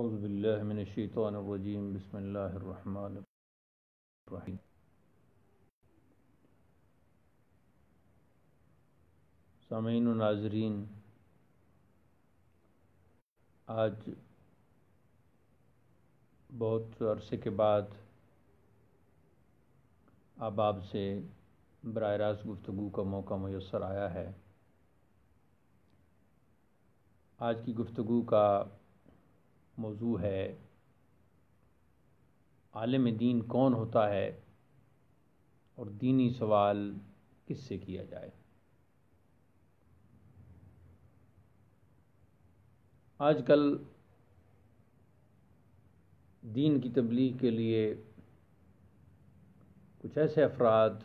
अऊज़ु बिल्लाहि मिनश्शैतानिर्रजीम बिस्मिल्लाहिर्रहमानिर्रहीम। सामीईन व नाज़रीन, आज बहुत अरसे के बाद अब आपसे बराह रास्त गुफ्तगू का मौका मुयस्सर आया है। आज की गुफ्तगू का मौजू है आलिम दीन कौन होता है और दीनी सवाल किससे किया जाए। आजकल दीन की तबलीग के लिए कुछ ऐसे अफराद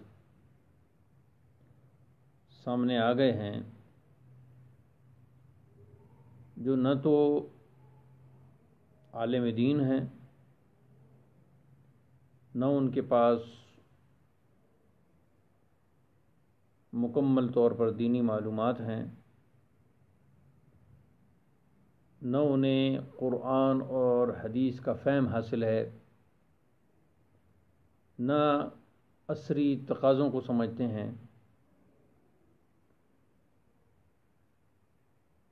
सामने आ गए हैं जो न तो आलिम दीन हैं, न उनके पास मुकम्मल तौर पर दीनी मालूमात हैं, न उन्हें क़ुरान और हदीस का फ़हम हासिल है, न असरी तकाज़ों को समझते हैं।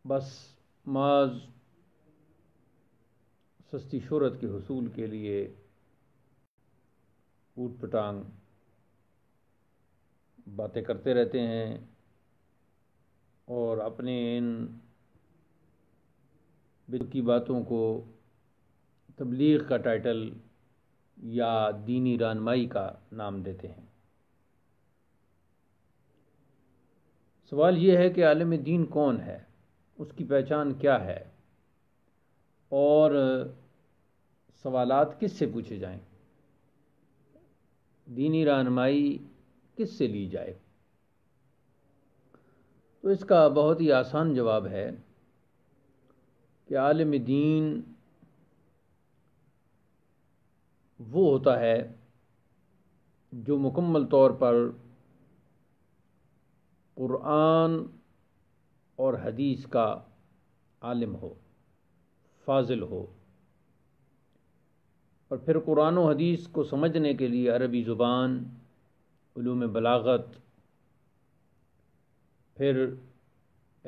बस माज़ सस्ती शोहरत के हुसूल के लिए ऊट पटांग बातें करते रहते हैं और अपने इन बेतुकी बातों को तबलीग का टाइटल या दीनी रानमाई का नाम देते हैं। सवाल यह है कि आलिम दीन कौन है, उसकी पहचान क्या है और सवालात किससे पूछे जाएं, दीनी रहनुमाई किससे ली जाए। तो इसका बहुत ही आसान जवाब है कि आलिम दीन वो होता है जो मुकम्मल तौर पर क़ुरान और हदीस का आलिम हो, फाजिल हो, और फिर कुरान और हदीस को समझने के लिए अरबी ज़ुबान, उलूम बलागत, फिर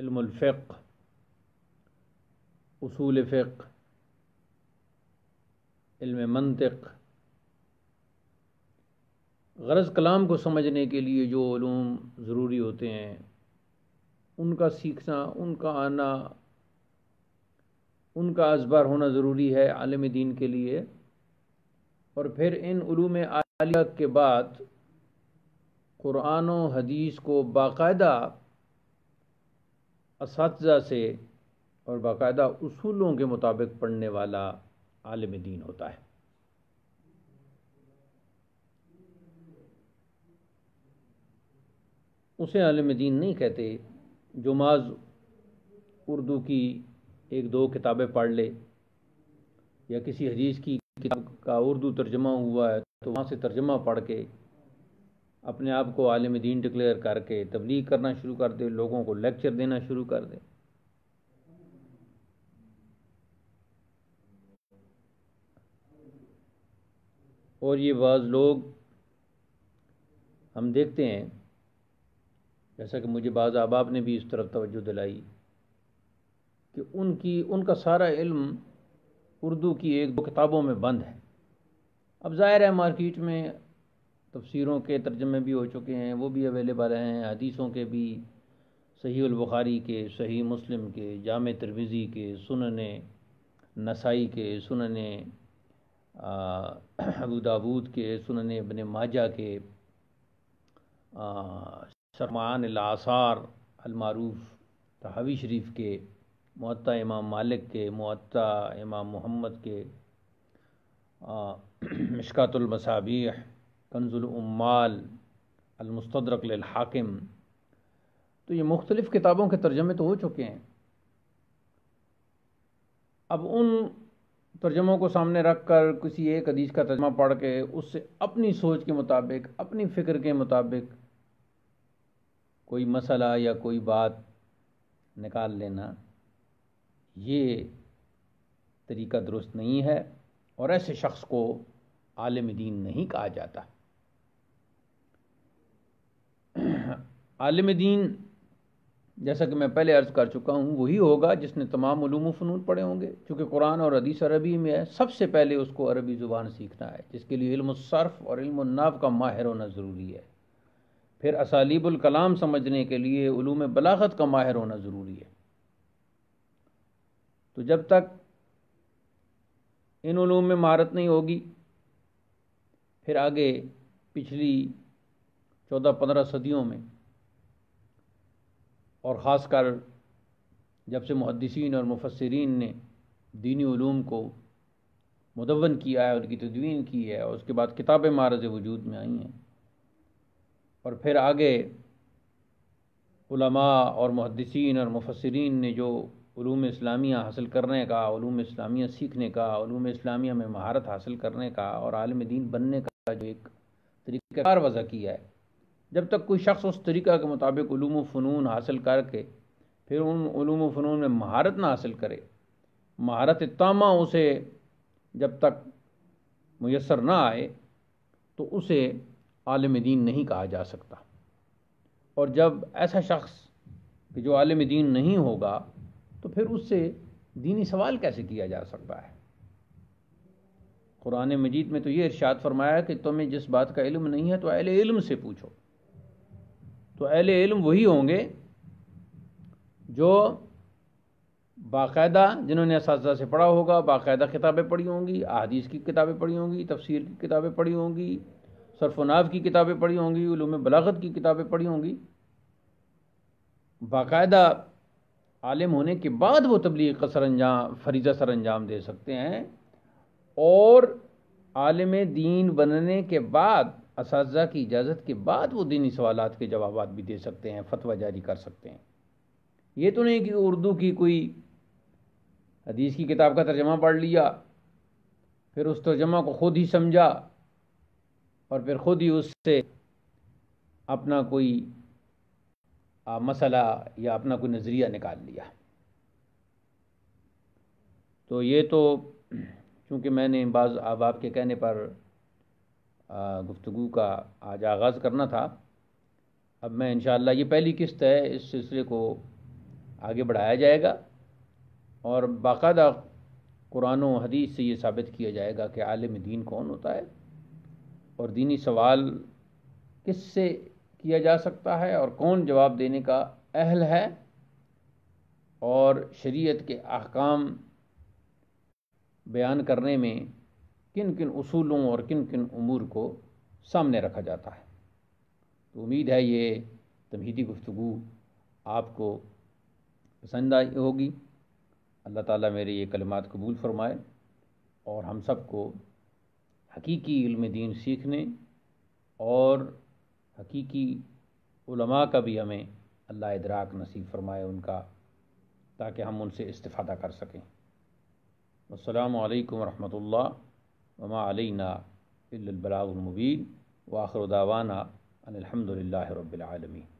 इल्मुल फ़िक़्ह, उसूल फ़िक़्ह, इल्म मंतिक़, गरज़ कलाम को समझने के लिए जो उलूम ज़रूरी होते हैं उनका सीखना, उनका आना, उनका अज़बार होना ज़रूरी है आलिम दीन के लिए। और फिर इन उलूम आलिया के बाद कुरान और हदीस को बाकायदा असातिज़ा से और बाकायदा उसूलों के मुताबिक पढ़ने वाला आलिम दीन होता है। उसे आलिम दीन नहीं कहते जो माज़ उर्दू की एक दो किताबें पढ़ ले या किसी हदीस की किताब का उर्दू तर्जमा हुआ है तो वहाँ से तर्जमा पढ़ के अपने आप को आलिम दीन डिक्लेयर करके तबलीग करना शुरू कर दे, लोगों को लेक्चर देना शुरू कर दे। और ये बाज़ लोग हम देखते हैं, जैसा कि मुझे बाज़ अहबाब ने भी इस तरफ तवज्जो दिलाई, कि उनका सारा इल्म उर्दू की एक दो किताबों में बंद है। अब ज़ाहिर है मार्केट में तफसीरों के तर्जमे भी हो चुके हैं, वो भी अवेलेबल हैं, हदीसों के भी, सहीहुल बुखारी के, सही मुस्लिम के, जामे तिरमिज़ी के, सुनने नसाई के, सुनने अबू दाऊद के, सुनने इब्ने माजा के, शर्मान अल-आसार अल-मारूफ तहावी शरीफ के, मुअत्ता इमाम मालिक के, मुअत्ता इमाम मोहम्मद के, मिशकातुल मसाबीह, कंजुल उम्माल, अल-मुस्तदरक लिल हाकिम। तो ये मुख्तलिफ़ किताबों के तर्जमे तो हो चुके हैं। अब उन तर्जमों को सामने रख कर किसी एक हदीस का तर्जमा पढ़ के उससे अपनी सोच के मुताबिक, अपनी फ़िक्र के मुताबिक कोई मसला या कोई बात निकाल लेना, ये तरीक़ा दुरुस्त नहीं है और ऐसे शख्स को आलिम दीन नहीं कहा जाता। आलिम दीन जैसा कि मैं पहले अर्ज़ कर चुका हूँ वही होगा जिसने तमाम उलूम व फ़नून पढ़े होंगे, चूँकि कुरान और हदीस अरबी में है। सबसे पहले उसको अरबी ज़ुबान सीखना है, जिसके लिए इल्म सर्फ़ और इल्म नाव का माहिर होना ज़रूरी है। फिर असालीबुल कलाम समझने के लिए उलूम बलागत का माहिर होना ज़रूरी है। तो जब तक इन उलूम में महारत नहीं होगी, फिर आगे पिछली 14-15 सदियों में और ख़ासकर जब से मुहद्दिसीन और मुफस्सिरीन ने दीनी उलूम को मुदव्वन किया है, उनकी तदवीन की है और उसके बाद किताबें मारज़ वजूद में आई हैं, और फिर आगे उलमा और मुहद्दिसीन और मुफस्सिरीन ने जो उलूम इस्लामिया हासिल करने का, उलूम इस्लामिया सीखने का, उलूम इस्लामिया में महारत हासिल करने का और आलिम दीन बनने का जो एक तरीक़ाकार वज़ा किया है, जब तक कोई शख्स उस तरीक़ा के मुताबिक उलूम फ़नून हासिल करके फिर उन उलूम फ़नून में महारत ना हासिल करे, महारत तामा उसे जब तक मुयसर ना आए तो उसे आलिम दीन नहीं कहा जा सकता। और जब ऐसा शख्स कि जो आलिम दीन नहीं होगा तो फिर उससे दीनी सवाल कैसे किया जा सकता है। कुरान मजीद में तो ये इरशाद फरमाया कि तुम्हें जिस बात का इल्म नहीं है तो अहले इल्म से पूछो। तो अहले इल्म वही होंगे जो बाकायदा, जिन्होंने असातिज़ा से पढ़ा होगा, बाकायदा किताबें पढ़ी होंगी, अहादीस की किताबें पढ़ी होंगी, तफसीर की किताबें पढ़ी होंगी, सर्फ़ नाव की किताबें पढ़ी होंगी, उलूम बलागत की किताबें पढ़ी होंगी। बाकायदा आलिम होने के बाद वो तबलीग का फरीज़ा सर अंजाम दे सकते हैं, और आलिम दीन बनने के बाद असातिज़ा की इजाज़त के बाद वो दीनी सवालात के जवाबात भी दे सकते हैं, फतवा जारी कर सकते हैं। ये तो नहीं कि उर्दू की कोई हदीस की किताब का तर्जमा पढ़ लिया, फिर उस तर्जमा को ख़ुद ही समझा और फिर ख़ुद ही उससे अपना कोई मसला या अपना कोई नज़रिया निकाल लिया। तो ये तो चूँकि मैंने बाज़ अहबाब के कहने पर गुफ्तगू का आज आगाज़ करना था, अब मैं इंशाअल्लाह ये पहली किस्त है, इस सिलसिले को आगे बढ़ाया जाएगा और बाकायदा कुरान और हदीस से ये साबित किया जाएगा कि आलिम दीन कौन होता है और दीनी सवाल किससे किया जा सकता है और कौन जवाब देने का अहल है, और शरीयत के अहकाम बयान करने में किन किन उसूलों और किन किन उमूर को सामने रखा जाता है। तो उम्मीद है ये तमहीदी गुफ्तगू आपको पसंद आई होगी। अल्लाह ताला मेरे ये कलमात कबूल फ़रमाए और हम सबको हकीकी इल्म दीन सीखने और हकीकी उलमा का भी हमें अल्लाह इदराक नसीब फ़रमाए उनका, ताकि हम उनसे इस्तिफ़ादा कर सकें। अस्सलामु अलैकुम वरहमतुल्लाह व मा अलैना इल्लल बलागुल मुबीन व आखिरु दावाना अनिल हम्दुलिल्लाहि रब्बिल आलमीन।